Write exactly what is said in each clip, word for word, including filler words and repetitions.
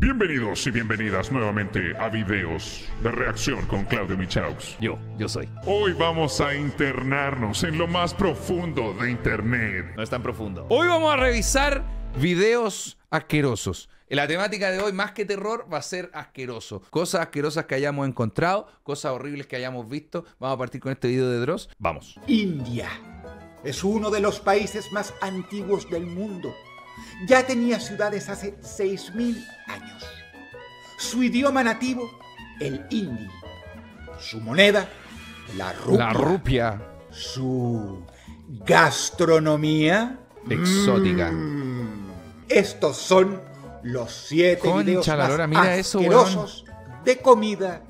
Bienvenidos y bienvenidas nuevamente a videos de reacción con Claudio Michaux. Yo, yo soy. Hoy vamos a internarnos en lo más profundo de internet. No es tan profundo. Hoy vamos a revisar videos asquerosos. La temática de hoy, más que terror, va a ser asqueroso. Cosas asquerosas que hayamos encontrado, cosas horribles que hayamos visto. Vamos a partir con este video de Dross. Vamos. India es uno de los países más antiguos del mundo. Ya tenía ciudades hace seis mil años. Su idioma nativo, el hindi. Su moneda, la rupia. La rupia. Su gastronomía exótica. Mm. Estos son los siete Concha videos la más lora, mira asquerosos eso, bueno. de comida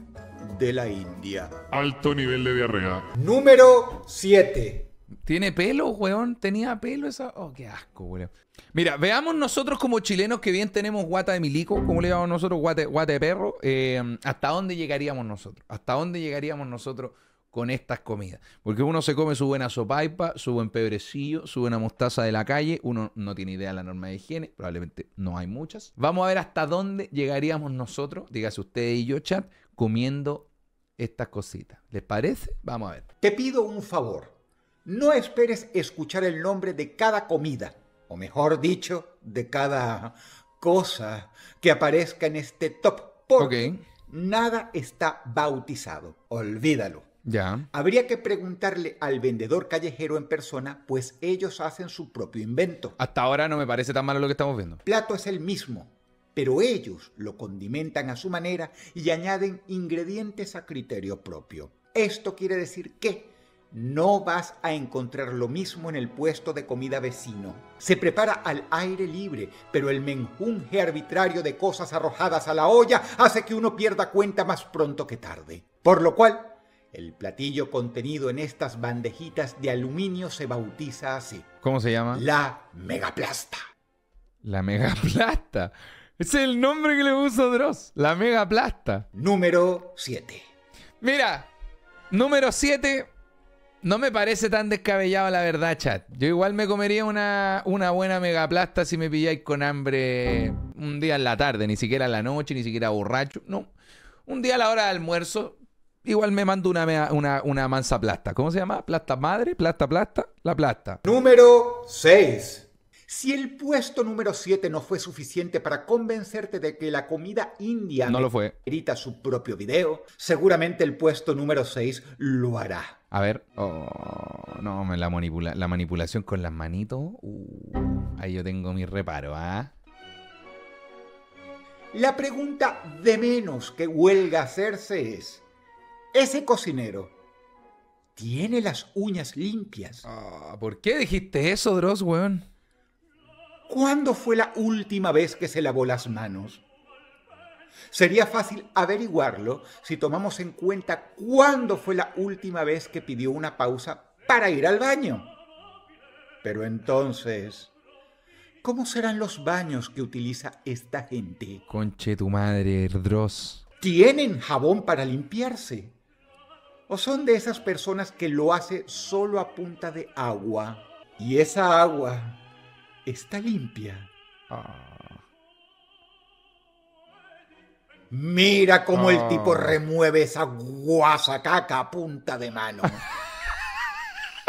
de la India. Alto nivel de diarrea. Número siete. Tiene pelo, weón. Tenía pelo esa... Oh, qué asco, weón. Mira, veamos nosotros como chilenos que bien tenemos guata de milico, como le llamamos nosotros, guata, guata de perro, eh, hasta dónde llegaríamos nosotros. Hasta dónde llegaríamos nosotros con estas comidas. Porque uno se come su buena sopaipa, su buen pebrecillo, su buena mostaza de la calle. Uno no tiene idea de la norma de higiene. Probablemente no hay muchas. Vamos a ver hasta dónde llegaríamos nosotros, dígase ustedes y yo, chat, comiendo estas cositas. ¿Les parece? Vamos a ver. Te pido un favor. No esperes escuchar el nombre de cada comida, o mejor dicho, de cada cosa que aparezca en este top, porque okay. nada está bautizado. Olvídalo. Ya. Habría que preguntarle al vendedor callejero en persona, pues ellos hacen su propio invento. Hasta ahora no me parece tan malo lo que estamos viendo. El plato es el mismo, pero ellos lo condimentan a su manera y añaden ingredientes a criterio propio. Esto quiere decir que no vas a encontrar lo mismo en el puesto de comida vecino. Se prepara al aire libre, pero el menjunje arbitrario de cosas arrojadas a la olla hace que uno pierda cuenta más pronto que tarde. Por lo cual, el platillo contenido en estas bandejitas de aluminio se bautiza así. ¿Cómo se llama? La megaplasta. La megaplasta. Es el nombre que le puso Dross. La megaplasta. Número siete. Mira, número siete... No me parece tan descabellado, la verdad, chat. Yo igual me comería una, una buena megaplasta si me pilláis con hambre un día en la tarde, ni siquiera en la noche, ni siquiera borracho. No, un día a la hora de almuerzo, igual me mando una, una, una mansa plasta. ¿Cómo se llama? ¿Plasta madre? ¿Plasta plasta? La plasta. Número seis. Si el puesto número siete no fue suficiente para convencerte de que la comida india no lo fue. Edita su propio video, seguramente el puesto número seis lo hará. A ver, oh, no, me la, manipula la manipulación con las manitos. Uh, ahí yo tengo mi reparo, ¿ah? ¿eh? La pregunta de menos que huelga hacerse es: ¿ese cocinero tiene las uñas limpias? Oh, ¿por qué dijiste eso, Dross, weón? ¿Cuándo fue la última vez que se lavó las manos? Sería fácil averiguarlo si tomamos en cuenta cuándo fue la última vez que pidió una pausa para ir al baño. Pero entonces, ¿cómo serán los baños que utiliza esta gente? Conche tu madre, Dross. ¿Tienen jabón para limpiarse? ¿O son de esas personas que lo hace solo a punta de agua? Y esa agua... está limpia. Oh. Mira cómo oh. el tipo remueve esa guasacaca a punta de mano.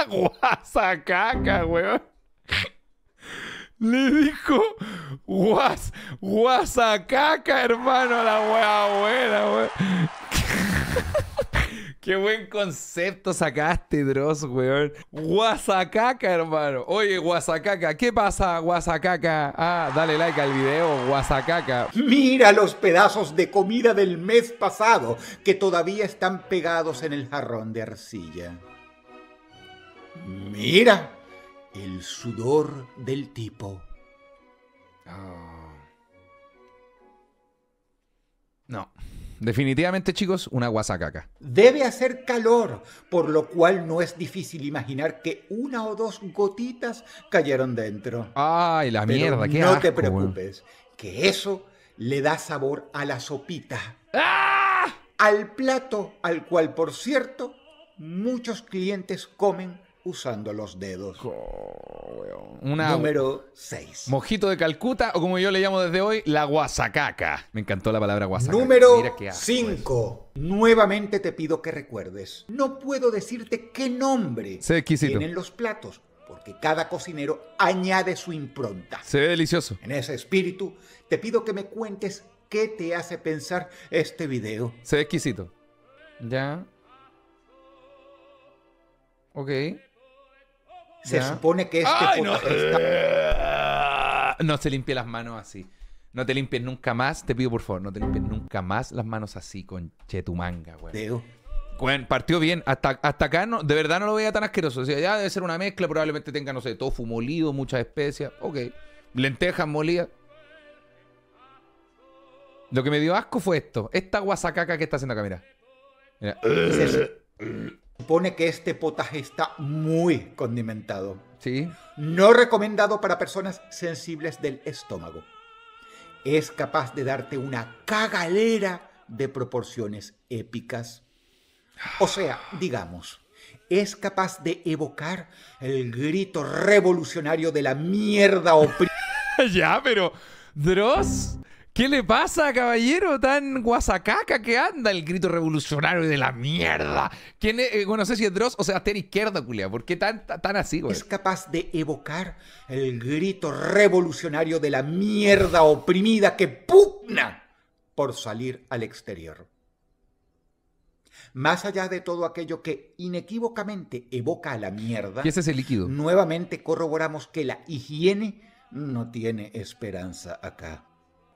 Guasacaca, weón. Le dijo guas, guasacaca, hermano, a la wea buena, weón. Qué buen concepto sacaste, Dross, weón. Guasacaca, hermano. Oye, guasacaca, ¿qué pasa, guasacaca? Ah, dale like al video, guasacaca. Mira los pedazos de comida del mes pasado que todavía están pegados en el jarrón de arcilla. Mira el sudor del tipo. Oh. No. Definitivamente, chicos, una guasacaca. Debe hacer calor, por lo cual no es difícil imaginar que una o dos gotitas cayeron dentro. ¡Ay, la Pero mierda! ¡Qué no asco! No te preocupes, bueno. que eso le da sabor a la sopita. ¡Ah! Al plato al cual, por cierto, muchos clientes comen usando los dedos. Una... Número seis. Mojito de Calcuta, o como yo le llamo desde hoy, la guasacaca. Me encantó la palabra guasacaca. Número cinco. Nuevamente te pido que recuerdes. No puedo decirte qué nombre tienen los platos, porque cada cocinero añade su impronta. Se ve delicioso. En ese espíritu, te pido que me cuentes qué te hace pensar este video. Se ve exquisito. Ya. Ok. Se ya. supone que este... Ay, no. Está... no se limpie las manos así. No te limpies nunca más. Te pido, por favor, no te limpies nunca más las manos así, con chetumanga, güey. Dedo. Bueno, partió bien. Hasta, hasta acá, no, de verdad, no lo veía tan asqueroso. O sea, ya debe ser una mezcla. Probablemente tenga, no sé, tofu molido, muchas especias. Ok. Lentejas molidas. Lo que me dio asco fue esto. Esta guasacaca que está haciendo acá, mira. Mira. Se supone que este potaje está muy condimentado. Sí. No recomendado para personas sensibles del estómago. Es capaz de darte una cagalera de proporciones épicas. O sea, digamos, es capaz de evocar el grito revolucionario de la mierda oprimida. Ya, pero, Dross, ¿qué le pasa, caballero tan guasacaca que anda? El grito revolucionario de la mierda. ¿Quién es? Bueno, no sé si es Dross o Sebastián Izquierda, culia. ¿Por qué tan, tan así, güey? Es capaz de evocar el grito revolucionario de la mierda oprimida que pugna por salir al exterior. Más allá de todo aquello que inequívocamente evoca a la mierda... ¿Qué es ese líquido? Nuevamente corroboramos que la higiene no tiene esperanza acá.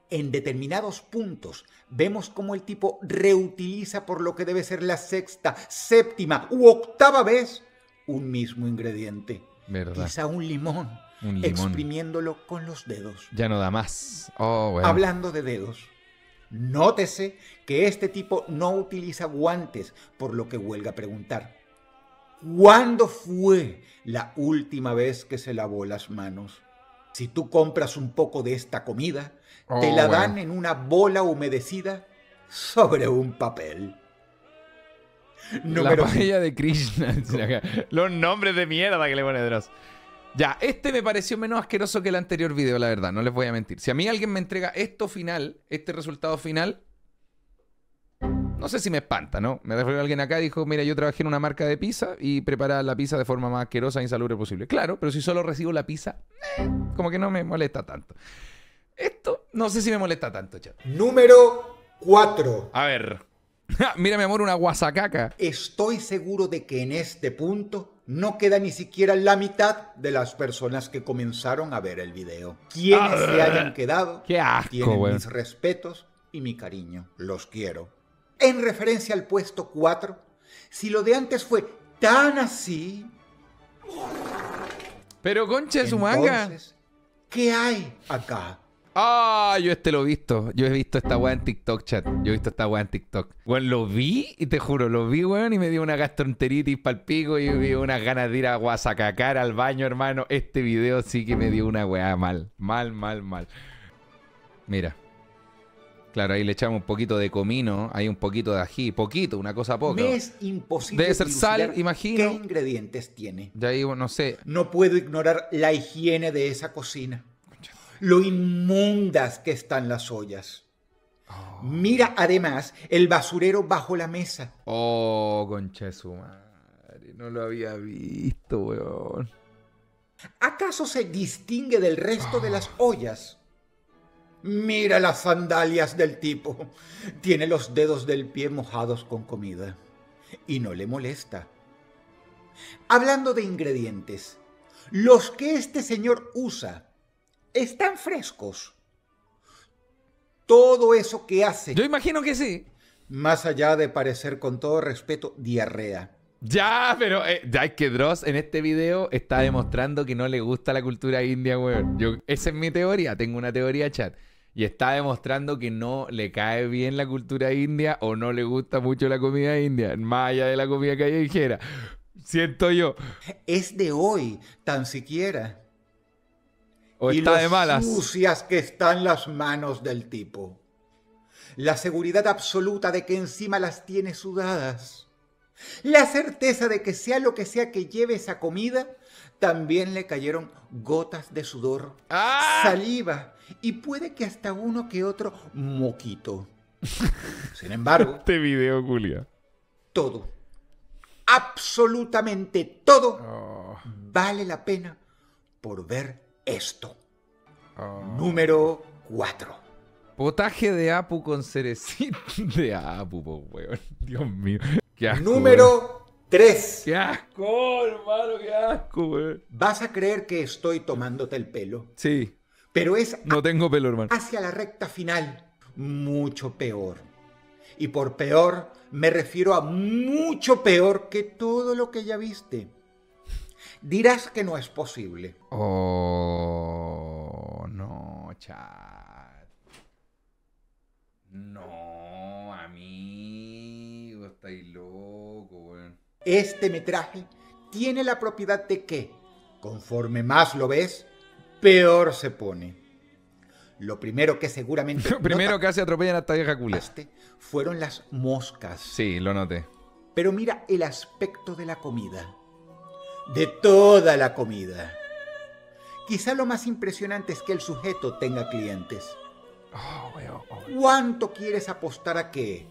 En determinados puntos vemos cómo el tipo reutiliza por lo que debe ser la sexta, séptima u octava vez un mismo ingrediente. ¿Verdad? Quizá un limón, un limón, exprimiéndolo con los dedos. Ya no da más. Oh, bueno. Hablando de dedos... Nótese que este tipo no utiliza guantes, por lo que huelga a preguntar. ¿Cuándo fue la última vez que se lavó las manos? Si tú compras un poco de esta comida, oh, te la bueno. dan en una bola humedecida sobre un papel. Número la paella de Krishna. Los nombres de mierda que le pone Dross. Ya, este me pareció menos asqueroso que el anterior video, la verdad, no les voy a mentir. Si a mí alguien me entrega esto final, este resultado final, no sé si me espanta, ¿no? Me refiero a alguien acá y dijo, mira, yo trabajé en una marca de pizza y preparaba la pizza de forma más asquerosa e insalubre posible. Claro, pero si solo recibo la pizza, eh, como que no me molesta tanto. Esto no sé si me molesta tanto, chat. Número cuatro. A ver. Mira, mi amor, una guasacaca. Estoy seguro de que en este punto... no queda ni siquiera la mitad de las personas que comenzaron a ver el video. Quienes se hayan quedado tienen mis respetos y mi cariño. Los quiero. En referencia al puesto cuatro, si lo de antes fue tan así... Pero concha de su manga. ¿Qué hay acá? Ah, oh, yo este lo he visto. Yo he visto esta weá en TikTok, chat. Yo he visto esta weá en TikTok. Bueno, lo vi y te juro, lo vi, weón, y me dio una gastroenteritis pa'l pico y vi unas ganas de ir a guasacacar al baño, hermano. Este video sí que me dio una weá mal. Mal, mal, mal. Mira. Claro, ahí le echamos un poquito de comino, hay un poquito de ají, poquito, una cosa poca. Me es imposible. Debe ser sal, imagino. ¿Qué ingredientes tiene? De ahí, no sé. No puedo ignorar la higiene de esa cocina. Lo inmundas que están las ollas. Oh. Mira además el basurero bajo la mesa. Oh, concha de su madre. No lo había visto, weón. ¿Acaso se distingue del resto oh. de las ollas? Mira las sandalias del tipo. Tiene los dedos del pie mojados con comida. Y no le molesta. Hablando de ingredientes, los que este señor usa... están frescos. Todo eso que hace... Yo imagino que sí. Más allá de parecer, con todo respeto, diarrea. Ya, pero... Eh, ya es que Dross en este video está demostrando que no le gusta la cultura india, weón. Yo, esa es mi teoría. Tengo una teoría, chat. Y está demostrando que no le cae bien la cultura india o no le gusta mucho la comida india. Más allá de la comida callejera. Siento yo. Es de hoy, tan siquiera... O y está de malas. Sucias que están las manos del tipo. La seguridad absoluta de que encima las tiene sudadas. La certeza de que sea lo que sea que lleve esa comida, también le cayeron gotas de sudor, ¡ah!, saliva y puede que hasta uno que otro moquito. Sin embargo... Este video, Julia. Todo, absolutamente todo, oh, vale la pena por ver esto. Oh. Número cuatro. Potaje de apu con cerecita de apu, po, weón. Dios mío. Qué asco. Número tres. Qué asco, hermano, qué asco, weón. Vas a creer que estoy tomándote el pelo. Sí. Pero es... No tengo pelo, hermano. Hacia la recta final, mucho peor. Y por peor, me refiero a mucho peor que todo lo que ya viste. Dirás que no es posible. Oh, no, cha. No, amigo, estáis loco, weón. Este metraje tiene la propiedad de que, conforme más lo ves, peor se pone. Lo primero que seguramente... Lo primero que hace atropellan a esta vieja culia. Fueron las moscas. Sí, lo noté. Pero mira el aspecto de la comida. De toda la comida. Quizá lo más impresionante es que el sujeto tenga clientes. Oh, weón, oh, weón. ¿Cuánto quieres apostar a que,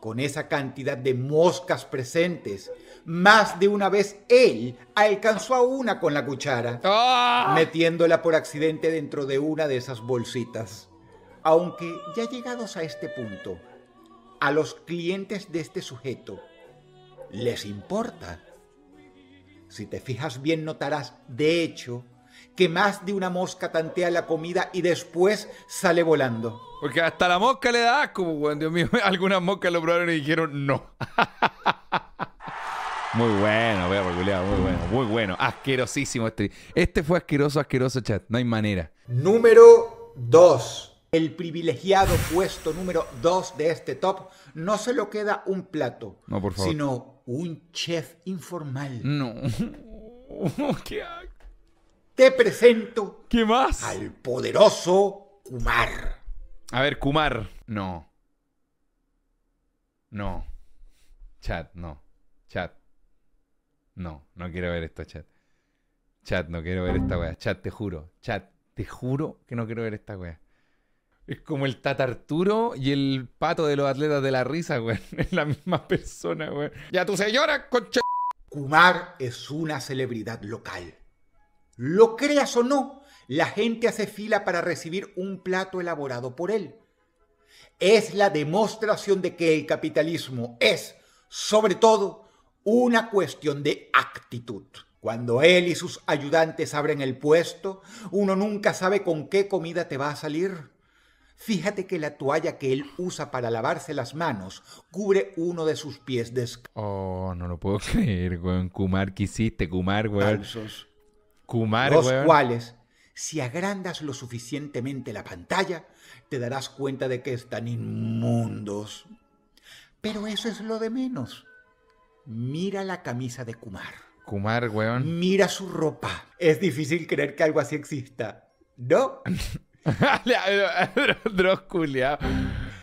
con esa cantidad de moscas presentes, más de una vez él alcanzó a una con la cuchara, ¡ah!, metiéndola por accidente dentro de una de esas bolsitas? Aunque ya llegados a este punto, a los clientes de este sujeto, ¿les importa? Si te fijas bien, notarás, de hecho, que más de una mosca tantea la comida y después sale volando. Porque hasta la mosca le da asco, weón. Dios mío, algunas moscas lo probaron y dijeron no. Muy bueno, perro culiao, muy bueno, muy bueno. Asquerosísimo este. Este fue asqueroso, asqueroso, chat. No hay manera. Número dos. El privilegiado puesto número dos de este top no se lo queda un plato. No, por favor. Sino un chef informal. No. Qué asco. Te presento... ¿Qué más? Al poderoso Kumar. A ver, Kumar. No. No. Chat, no. Chat. No, no quiero ver esto, chat. Chat, no quiero ver esta wea. Chat, te juro. Chat, te juro que no quiero ver esta wea. Es como el Tata Arturo y el pato de los atletas de la risa, weón. Es la misma persona, weón. ¡Ya tu señora, concha! Kumar es una celebridad local. Lo creas o no, la gente hace fila para recibir un plato elaborado por él. Es la demostración de que el capitalismo es, sobre todo, una cuestión de actitud. Cuando él y sus ayudantes abren el puesto, uno nunca sabe con qué comida te va a salir. Fíjate que la toalla que él usa para lavarse las manos cubre uno de sus pies descalzos. Oh, no lo puedo creer, weón. Kumar, ¿qué hiciste, Kumar, weón? Kumar, los weón. cuales, si agrandas lo suficientemente la pantalla, te darás cuenta de que están inmundos. Pero eso es lo de menos. Mira la camisa de Kumar. Kumar, weón. Mira su ropa. Es difícil creer que algo así exista, ¿no? Dross culiao.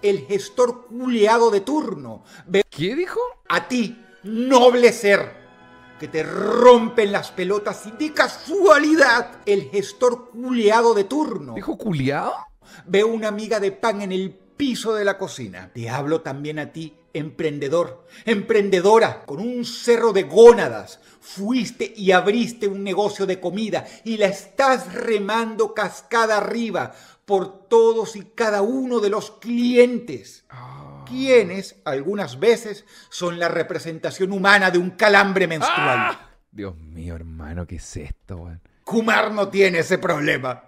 El gestor culiado de turno. ¿Qué dijo? A ti, noble ser, que te rompen las pelotas y de casualidad el gestor culeado de turno. ¿Dijo culeado? Veo una amiga de pan en el piso de la cocina. Te hablo también a ti, emprendedor, emprendedora, con un cerro de gónadas. Fuiste y abriste un negocio de comida y la estás remando cascada arriba por todos y cada uno de los clientes. Oh. Quienes, algunas veces, son la representación humana de un calambre menstrual. ¡Ah! Dios mío, hermano, ¿qué es esto, weón? Kumar no tiene ese problema.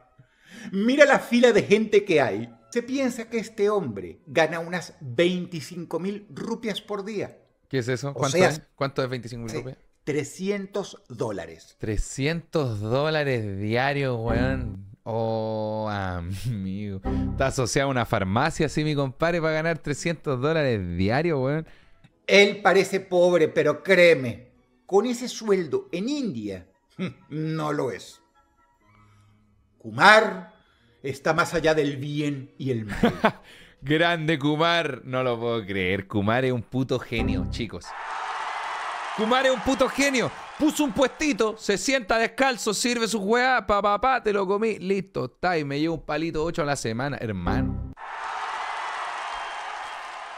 Mira la fila de gente que hay. Se piensa que este hombre gana unas veinticinco mil rupias por día. ¿Qué es eso? ¿Cuánto, sea, es? ¿Cuánto es veinticinco mil sí, rupias? trescientos dólares. trescientos dólares diarios, weón. Mm. Oh, amigo. Está asociado a una farmacia, sí, mi compadre, para ganar trescientos dólares diarios, weón. Él parece pobre, pero créeme, con ese sueldo en India, no lo es. Kumar está más allá del bien y el mal. Grande Kumar, no lo puedo creer. Kumar es un puto genio, chicos. Kumar es un puto genio. Puso un puestito, se sienta descalzo, sirve su weá, pa, pa, pa, te lo comí. Listo, está, y me llevo un palito ocho a la semana, hermano.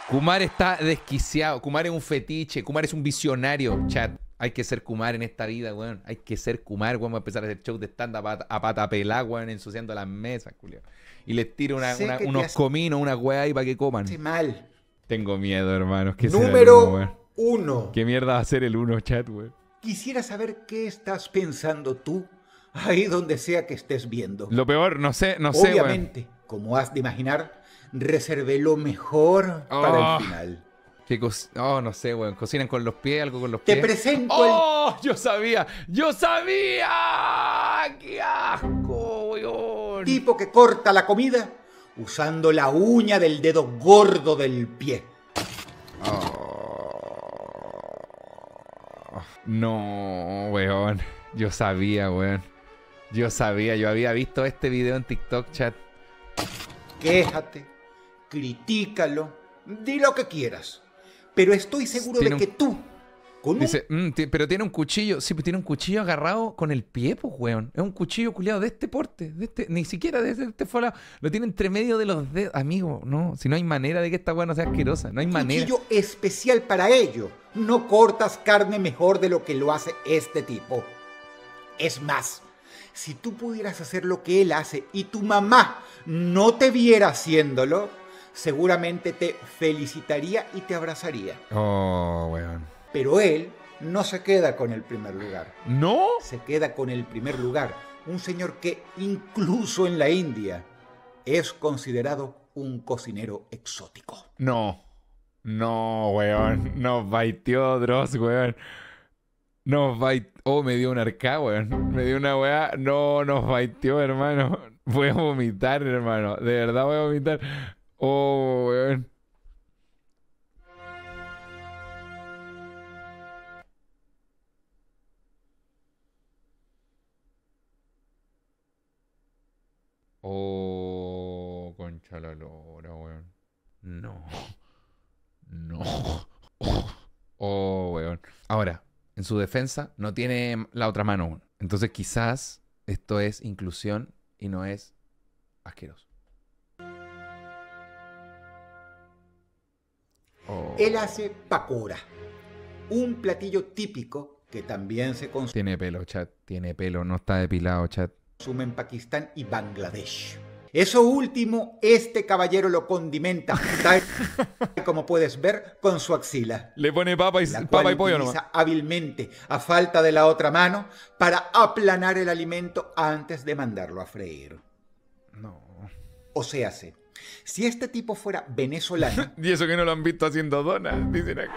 Kumar está desquiciado. Kumar es un fetiche. Kumar es un visionario, chat. Hay que ser Kumar en esta vida, weón. Hay que ser Kumar, weón. Vamos a empezar a hacer shows de stand-up a, a patapelá, weón, ensuciando las mesas, culiao. Y les tiro una, una, unos has... cominos, una weá ahí para que coman. Sí, mal. Tengo miedo, hermanos. Número uno. ¿Qué mierda va a ser el uno, chat, weón? Quisiera saber qué estás pensando tú, ahí donde sea que estés viendo. Lo peor, no sé, no sé, weón. Obviamente, como has de imaginar, reservé lo mejor oh, para el final. Que oh, no sé, weón. Cocinan con los pies, algo con los pies. Te presento ¡Oh! El... ¡Yo sabía! ¡Yo sabía! ¡Qué asco, weón! Tipo que corta la comida usando la uña del dedo gordo del pie. Oh. No, weón. Yo sabía, weón. Yo sabía. Yo había visto este video en TikTok, chat. Quéjate, critícalo, di lo que quieras. Pero estoy seguro de que tú... Con dice, un... mm, pero tiene un cuchillo. Sí, pero tiene un cuchillo agarrado con el pie, pues, weón. Es un cuchillo culiado de este porte. De este, ni siquiera de este, de este folado. Lo tiene entre medio de los dedos. Amigo, no. Si no hay manera de que esta weón no sea asquerosa. No hay manera. Cuchillo especial para ello. No cortas carne mejor de lo que lo hace este tipo. Es más, si tú pudieras hacer lo que él hace y tu mamá no te viera haciéndolo, seguramente te felicitaría y te abrazaría. Oh, weón. Pero él no se queda con el primer lugar. ¿No? Se queda con el primer lugar. Un señor que incluso en la India es considerado un cocinero exótico. No. No, weón. Nos baiteó Dross, weón. Nos baiteó. Oh, me dio un arca, weón. Me dio una weá. No, nos baiteó, hermano. Voy a vomitar, hermano. De verdad voy a vomitar. Oh, weón. Oh, concha la lora, weón. No. No. Oh, oh, weón. Ahora, en su defensa, no tiene la otra mano aún. Entonces quizás esto es inclusión y no es asqueroso. Oh. Él hace pakora. Un platillo típico que también se consume. Tiene pelo, chat. Tiene pelo. No está depilado, chat. Consume en Pakistán y Bangladesh. Eso último, este caballero lo condimenta, tal como puedes ver, con su axila. Le pone papa y, la papa cual y pollo nomás. Hábilmente, a falta de la otra mano, para aplanar el alimento antes de mandarlo a freír. No. O sea, se, si este tipo fuera venezolano... Y eso que no lo han visto haciendo donas, dicen acá.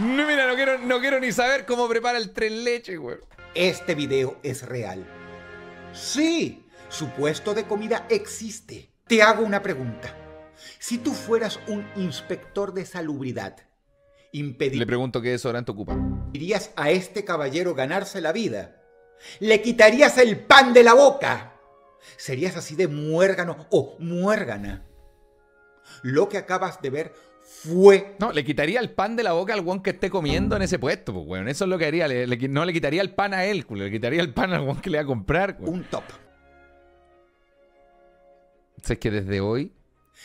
No, mira, no quiero, no quiero ni saber cómo prepara el tres leches, güey. Este video es real. ¡Sí! Su puesto de comida existe. Te hago una pregunta. Si tú fueras un inspector de salubridad, impedirías... Le pregunto qué desodorante ocupa. ¿Irías a este caballero ganarse la vida? ¿Le quitarías el pan de la boca? ¿Serías así de muérgano o muérgana? Lo que acabas de ver fue... No, le quitaría el pan de la boca al guan que esté comiendo en ese puesto, pues, weón. Eso es lo que haría. Le, le, no le quitaría el pan a él, le quitaría el pan al guan que le va a comprar, weón. Un top. Sé que desde hoy...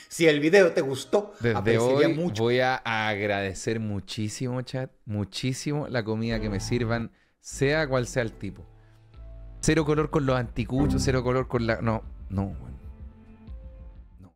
Si el video te gustó, desde hoy mucho. Voy a agradecer muchísimo, chat, muchísimo la comida que me sirvan, sea cual sea el tipo. Cero color con los anticuchos, cero color con la... No, no, bueno.